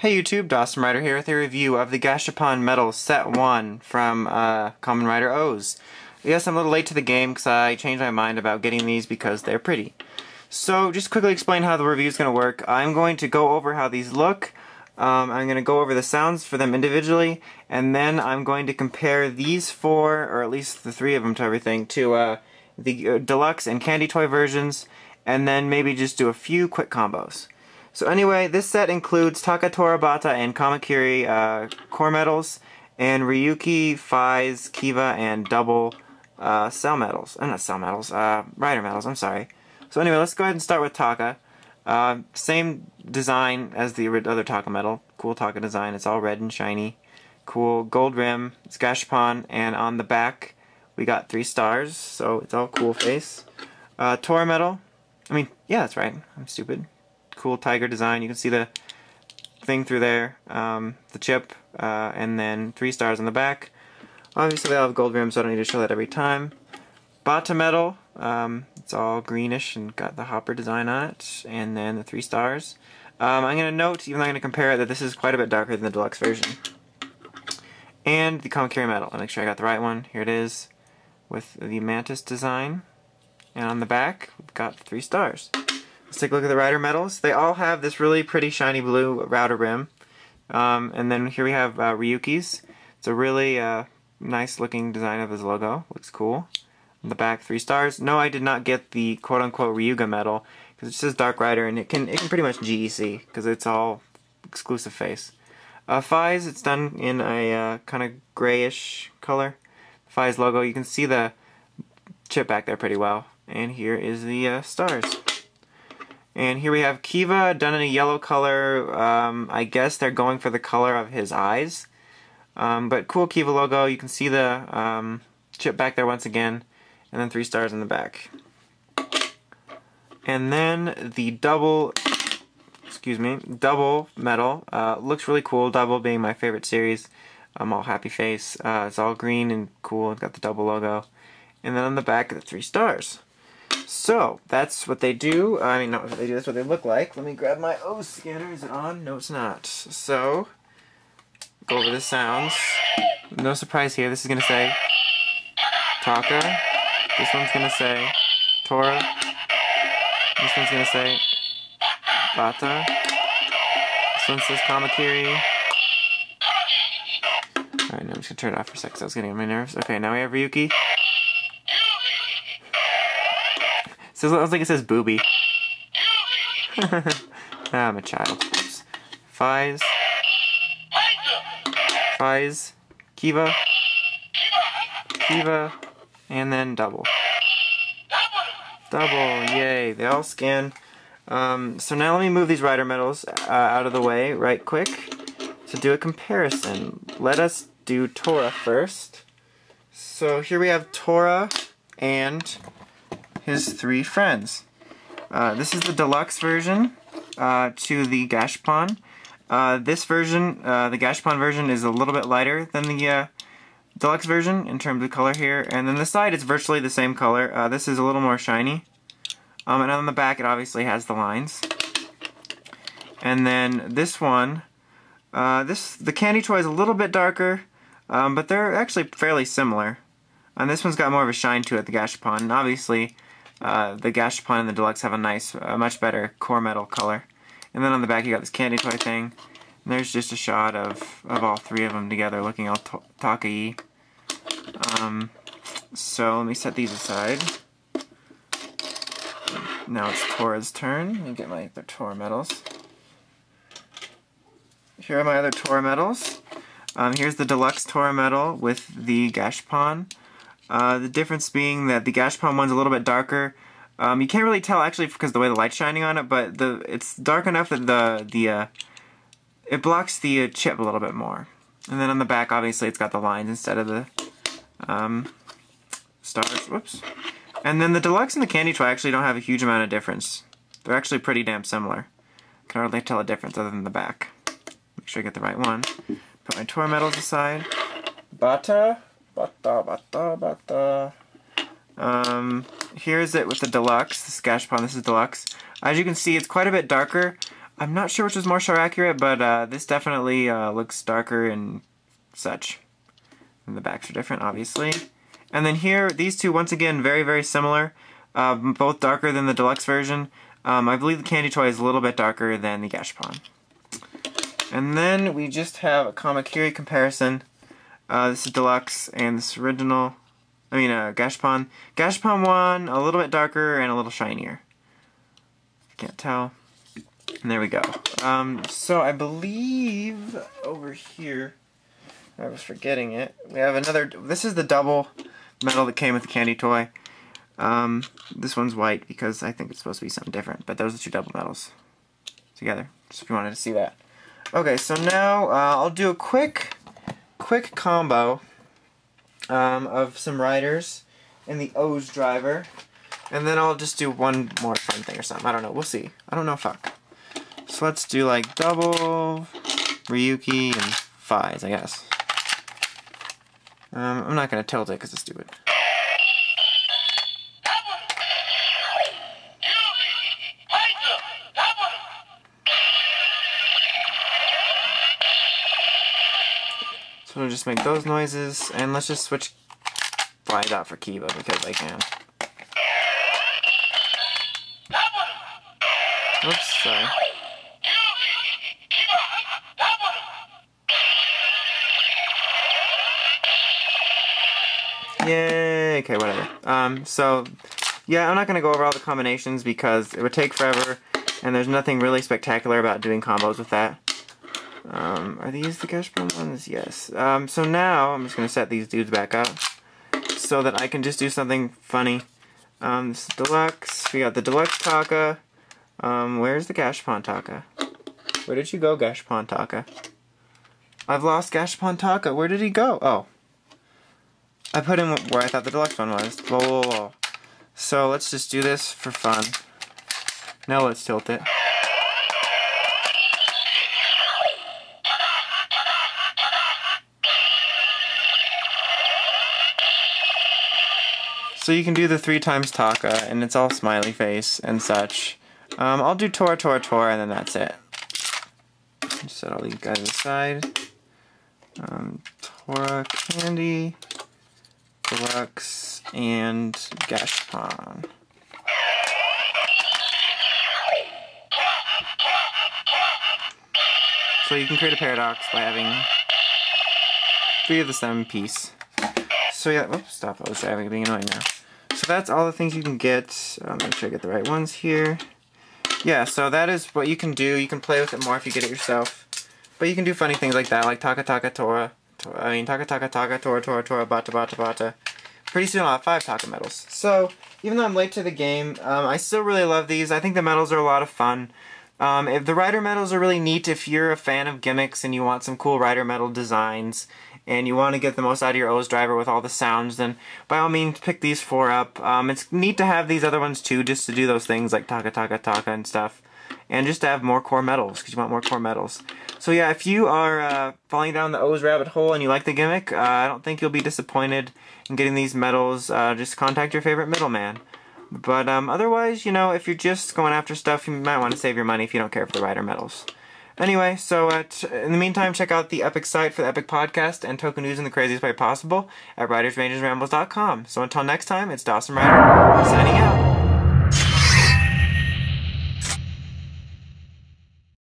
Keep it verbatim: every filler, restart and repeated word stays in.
Hey YouTube, DosmRider here with a review of the Gashapon Metal Set One from uh, Kamen Rider O O O's. Yes, I'm a little late to the game because I changed my mind about getting these because they're pretty. So, just quickly explain how the review is going to work. I'm going to go over how these look. Um, I'm going to go over the sounds for them individually, and then I'm going to compare these four, or at least the three of them, to everything to uh, the uh, deluxe and candy toy versions, and then maybe just do a few quick combos. So anyway, this set includes Taka, Tora, Bata, and Kamakiri uh, core metals, and Ryuki, Faiz, Kiva, and Double uh, cell metals. Uh, not cell metals, uh, rider metals, I'm sorry. So anyway, let's go ahead and start with Taka. Uh, same design as the other Taka metal. Cool Taka design, it's all red and shiny. Cool gold rim, it's Gashapon, and on the back we got three stars, so it's all cool face. Uh, Tora metal, I mean, yeah, that's right, I'm stupid. Cool tiger design. You can see the thing through there, um, the chip, uh, and then three stars on the back. Obviously they all have gold rims, so I don't need to show that every time. Bata metal, um, it's all greenish and got the hopper design on it, and then the three stars. Um, I'm going to note, even though I'm going to compare it, that this is quite a bit darker than the deluxe version. And the Kamakiri metal. I'll make sure I got the right one. Here it is, with the mantis design. And on the back, we've got three stars. Let's take a look at the rider metals. They all have this really pretty shiny blue router rim. Um, and then here we have uh, Ryuki's. It's a really uh, nice looking design of his logo. Looks cool. On the back, three stars. No, I did not get the quote-unquote Ryuga medal, because it says Dark Rider, and it can it can pretty much G E C, because it's all exclusive face. Uh, Faiz, it's done in a uh, kind of grayish color. Faiz logo, you can see the chip back there pretty well. And here is the uh, stars. And here we have Kiva, done in a yellow color. um, I guess they're going for the color of his eyes. Um, but cool Kiva logo, you can see the um, chip back there once again, and then three stars in the back. And then the double, excuse me, double metal, uh, looks really cool, Double being my favorite series. I'm all happy face, uh, it's all green and cool, it's got the double logo. And then on the back, the three stars. So, that's what they do. I mean, not what they do, that's what they look like. Let me grab my O scanner. Is it on? No, it's not. So, go over the sounds. No surprise here. This is going to say Taka. This one's going to say Tora. This one's going to say Bata. This one says Kamakiri. Alright, now I'm just going to turn it off for a sec because I was getting on my nerves. Okay, now we have Ryuki. It sounds like it says booby. I'm a child. Oops. Faiz. Faiz. Kiva. Kiva. And then Double. Double. Yay. They all scan. Um, so now let me move these rider medals uh, out of the way right quick to do a comparison. Let us do Tora first. So here we have Tora and his three friends. Uh, this is the deluxe version uh, to the Gashapon. Uh, this version, uh, the Gashapon version, is a little bit lighter than the uh, deluxe version in terms of color here. And then the side is virtually the same color. Uh, this is a little more shiny. Um, and on the back, it obviously has the lines. And then this one, uh, this the candy toy is a little bit darker, um, but they're actually fairly similar. And this one's got more of a shine to it, the Gashapon. And obviously, Uh, the Gashapon and the Deluxe have a nice, uh, much better core metal color. And then on the back you got this candy toy thing. And there's just a shot of, of all three of them together looking all Taka-y. Um, so let me set these aside. Now it's Tora's turn. Let me get my other Tora medals. Here are my other Tora medals. Um, here's the Deluxe Tora medal with the Gashapon. Uh, the difference being that the Gashapon one's a little bit darker. Um, you can't really tell actually because of the way the light's shining on it, but the it's dark enough that the the uh, it blocks the uh, chip a little bit more. And then on the back, obviously, it's got the lines instead of the um, stars. Whoops. And then the deluxe and the candy toy actually don't have a huge amount of difference. They're actually pretty damn similar. Can hardly tell a difference other than the back. Make sure I get the right one. Put my Tora medals aside. Bata. Bata, bata, bata. Um, here's it with the deluxe, this Gashapon, this is deluxe. As you can see, it's quite a bit darker. I'm not sure which is more sure accurate, but uh, this definitely uh, looks darker and such. And the backs are different, obviously. And then here, these two, once again, very, very similar. Uh, both darker than the deluxe version. Um, I believe the candy toy is a little bit darker than the Gashapon. And then we just have a Kamakiri comparison. Uh, this is deluxe and this is original. I mean, uh, Gashapon. Gashapon one, a little bit darker and a little shinier. Can't tell. And there we go. Um, so I believe over here, I was forgetting it. We have another. This is the double metal that came with the candy toy. Um, this one's white because I think it's supposed to be something different. But those are two double metals together. Just if you wanted to see that. Okay, so now uh, I'll do a quick, quick combo. Um, of some riders and the O's driver, and then I'll just do one more fun thing or something. I don't know. We'll see. I don't know. Fuck. So let's do like Double, Ryuki, and Faiz, I guess. Um, I'm not gonna tilt it because it's stupid. So we'll just make those noises, and let's just switch Faiz out for Kiva because I can. Oops, sorry. Yay! Okay, whatever. Um, so, yeah, I'm not going to go over all the combinations because it would take forever, and there's nothing really spectacular about doing combos with that. Um, are these the Gashapon ones? Yes. Um, so now, I'm just going to set these dudes back up so that I can just do something funny. Um, this is Deluxe. We got the Deluxe Taka. Um, where's the Gashapon Taka? Where did you go, Gashapon Taka? I've lost Gashapon Taka. Where did he go? Oh. I put him where I thought the Deluxe one was. Whoa, whoa, whoa. So let's just do this for fun. Now let's tilt it. So you can do the three times Taka, and it's all smiley face and such. Um, I'll do Tora, Tora, Tora, and then that's it. Just set all these guys aside. Um, Tora, Candy, Deluxe, and Gashapon. So you can create a paradox by having three of the seven piece. So yeah, oops, stop, I was driving, being annoying now. So that's all the things you can get. Um, make sure I get the right ones here. Yeah, so that is what you can do. You can play with it more if you get it yourself. But you can do funny things like that, like Taka Taka Tora. Tora I mean, Taka Taka Taka Tora Tora Tora Bata Bata Bata. Pretty soon I'll have five Taka medals. So, even though I'm late to the game, um, I still really love these. I think the medals are a lot of fun. Um, if the rider medals are really neat if you're a fan of gimmicks and you want some cool rider medal designs. And you want to get the most out of your O's driver with all the sounds, then by all means pick these four up. Um, it's neat to have these other ones too, just to do those things like Taka Taka Taka and stuff, and just to have more core metals because you want more core metals. So yeah, if you are uh, falling down the O's rabbit hole and you like the gimmick, uh, I don't think you'll be disappointed in getting these medals. Uh, just contact your favorite middleman. But um, otherwise, you know, if you're just going after stuff, you might want to save your money if you don't care for the rider medals. Anyway, so uh, t in the meantime, check out the Epic site for the Epic Podcast and Token News in the craziest way possible at riders rangers rambles dot com. So until next time, it's DosmRider signing out.